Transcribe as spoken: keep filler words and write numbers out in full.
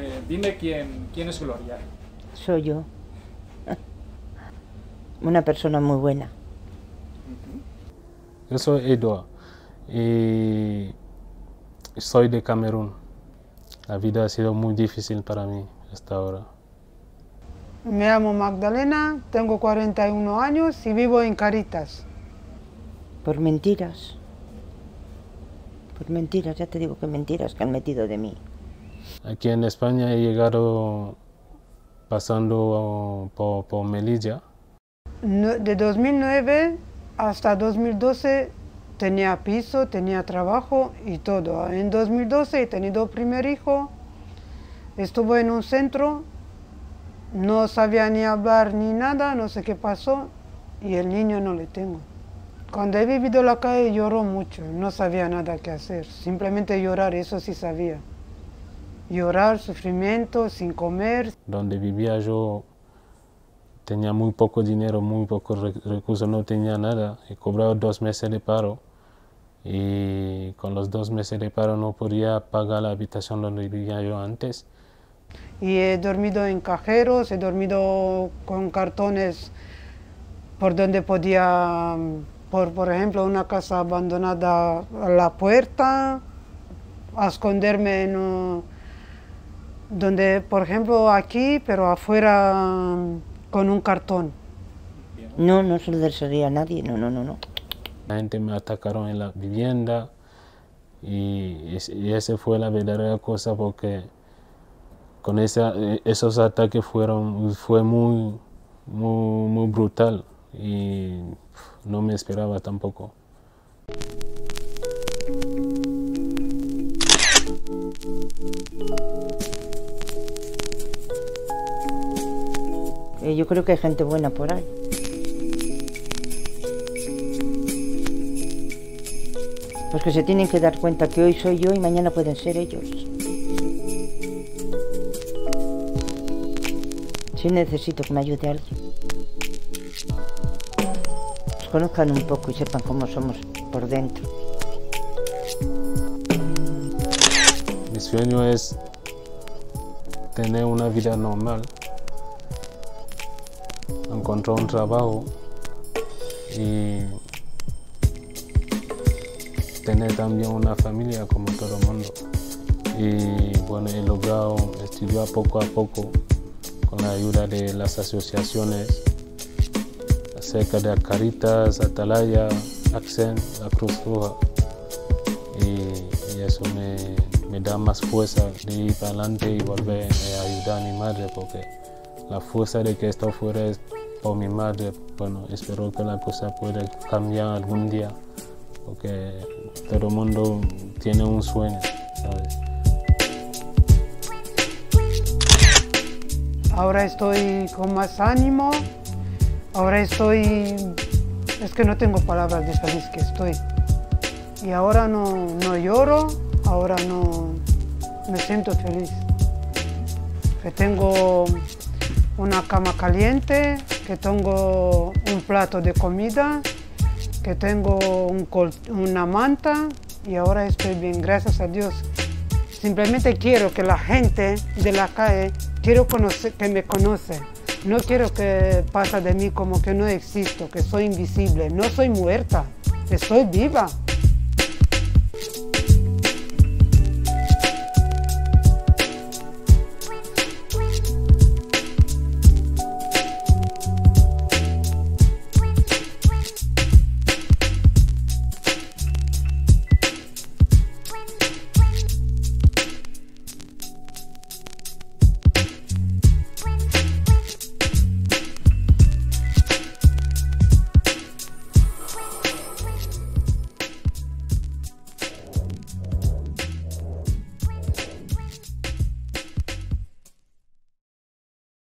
Eh, dime quién, quién es Gloria. Soy yo. Una persona muy buena. Yo soy Edouard y soy de Camerún. La vida ha sido muy difícil para mí hasta ahora. Me llamo Magdalena, tengo cuarenta y uno años y vivo en Caritas. Por mentiras. Por mentiras, ya te digo que mentiras que han metido de mí. Aquí en España he llegado pasando por, por Melilla. De dos mil nueve hasta dos mil doce tenía piso, tenía trabajo y todo. En dos mil doce he tenido primer hijo, estuve en un centro, no sabía ni hablar ni nada, no sé qué pasó y el niño no le tengo. Cuando he vivido en la calle lloró mucho, no sabía nada que hacer, simplemente llorar, eso sí sabía. Llorar, sufrimiento, sin comer. Donde vivía yo tenía muy poco dinero, muy pocos recursos, no tenía nada. He cobrado dos meses de paro y con los dos meses de paro no podía pagar la habitación donde vivía yo antes. Y he dormido en cajeros, he dormido con cartones por donde podía, por, por ejemplo, una casa abandonada a la puerta, a esconderme en... donde, por ejemplo, aquí, pero afuera con un cartón. No, no se lo desearía a nadie, no, no, no, no. La gente me atacaron en la vivienda y, y esa fue la verdadera cosa porque con esa, esos ataques fueron, fue muy, muy, muy brutal y no me esperaba tampoco. Yo creo que hay gente buena por ahí. Pues que se tienen que dar cuenta que hoy soy yo y mañana pueden ser ellos. Sí necesito que me ayude alguien. Nos conozcan un poco y sepan cómo somos por dentro. Mi sueño es tener una vida normal. Encontré un trabajo y tener también una familia como todo el mundo. Y bueno, he logrado estudiar poco a poco con la ayuda de las asociaciones acerca de Caritas, Atalaya, Accem, la Cruz Roja. Y, y eso me, me da más fuerza de ir para adelante y volver a ayudar a mi madre porque la fuerza de que esto fuera es por mi madre. Bueno, espero que la cosa pueda cambiar algún día, porque todo el mundo tiene un sueño, ¿sabes? Ahora estoy con más ánimo, ahora estoy... es que no tengo palabras de feliz que estoy. Y ahora no, no lloro, ahora no... me siento feliz. Que tengo una cama caliente, que tengo un plato de comida, que tengo un col una manta y ahora estoy bien, gracias a Dios. Simplemente quiero que la gente de la calle, quiero conocer, que me conoce. No quiero que pase de mí como que no existo, que soy invisible. No soy muerta, estoy viva.